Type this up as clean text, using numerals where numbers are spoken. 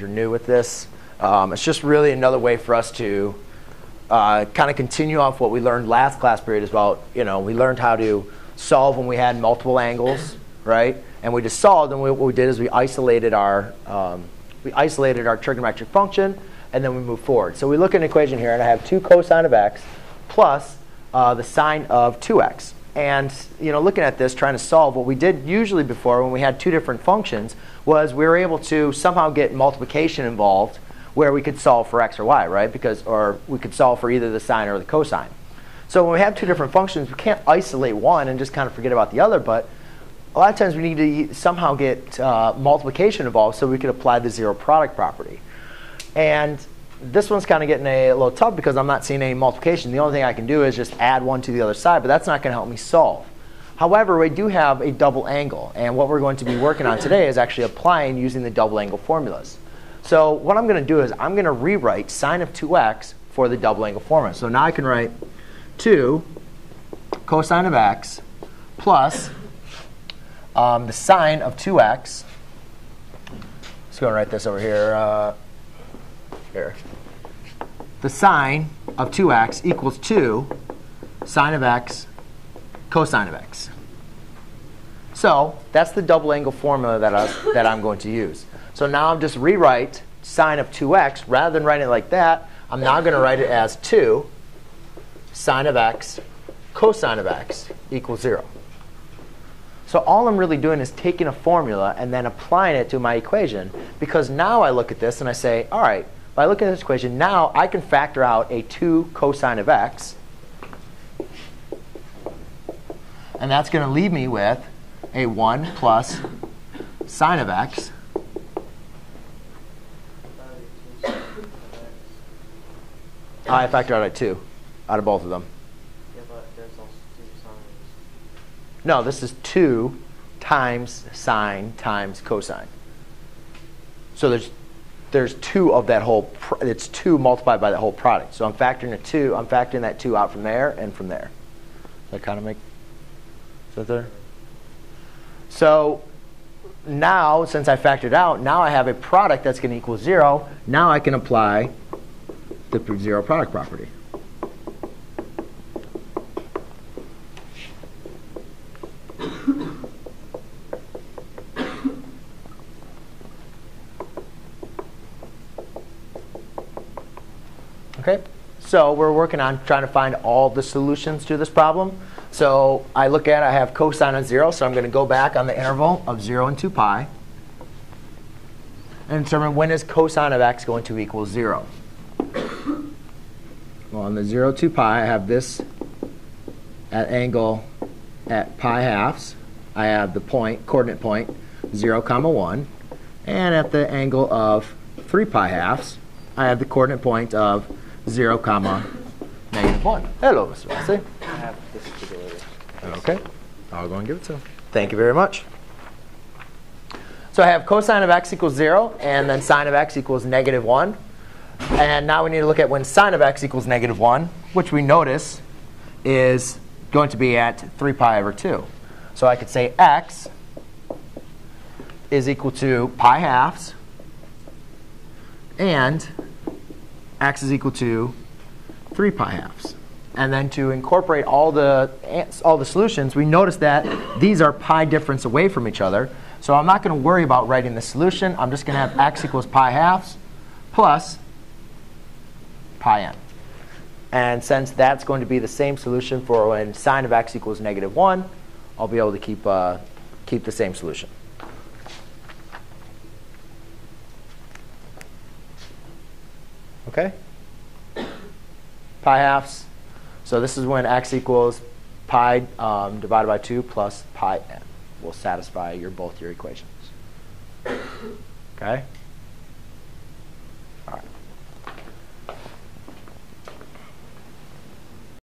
you're new with this. It's just really another way for us to kind of continue off what we learned last class period is about, we learned how to solve when we had multiple angles, right? And we just solved, and what we did is we isolated our trigonometric function, and then we moved forward. So we look at an equation here, and I have 2 cosine of x plus the sine of 2x. And looking at this, trying to solve, what we did usually before when we had 2 different functions was we were able to somehow get multiplication involved where we could solve for x or y, right? Or we could solve for either the sine or the cosine. So when we have 2 different functions, we can't isolate one and just kind of forget about the other, but a lot of times we need to somehow get multiplication involved so we could apply the zero product property. And this one's kind of getting a little tough because I'm not seeing any multiplication. The only thing I can do is just add one to the other side, but that's not going to help me solve. However, we do have a double angle, and what we're going to be working on today is actually applying using the double angle formulas. So what I'm going to do is I'm going to rewrite sine of 2x for the double angle formula. So now I can write 2 cosine of x plus the sine of 2x. Let's go and write this over here. The sine of 2x equals 2 sine of x cosine of x. So that's the double angle formula that, I'm going to use. So now I'm just rewrite sine of 2x. Rather than writing it like that, I'm now going to write it as 2 sine of x cosine of x equals 0. So all I'm really doing is taking a formula and then applying it to my equation, because now I look at this and I say, all right, by looking at this equation, now I can factor out a 2 cosine of x. And that's going to leave me with a 1 plus sine of x. I factor out a 2 out of both of them. Yeah, but there's also 2 sine. No, this is 2 times sine times cosine. So there's 2 of that whole, it's 2 multiplied by that whole product. So I'm factoring a 2, I'm factoring that 2 out from there and from there. Does that kind of make, is that there? So now, since I factored out, now I have a product that's going to equal 0. Now I can apply the zero product property. Okay, so we're working on trying to find all the solutions to this problem. So I look at, I have cosine of 0, so I'm going to go back on the interval of 0 and 2 pi and determine when is cosine of x going to equal 0. Well, on the 0, 2 pi, I have this at angle at pi halves. I have the point, coordinate point, 0, comma 1. And at the angle of 3 pi halves, I have the coordinate point of 0, comma, -1. Hello, Mr. Rossi. I have this stability. OK. I'll go and give it to him. Thank you very much. So I have cosine of x equals 0, and then sine of x equals -1. And now we need to look at when sine of x equals -1, which we notice is going to be at 3 pi over 2. So I could say x is equal to pi halves, and x is equal to 3 pi halves. And then to incorporate all the solutions, we notice that these are pi difference away from each other. So I'm not going to worry about writing the solution. I'm just going to have x equals pi halves plus pi n. And since that's going to be the same solution for when sine of x equals -1, I'll be able to keep the same solution. OK? Pi halves. So this is when x equals pi divided by 2 plus pi n will satisfy both your equations. OK? All right.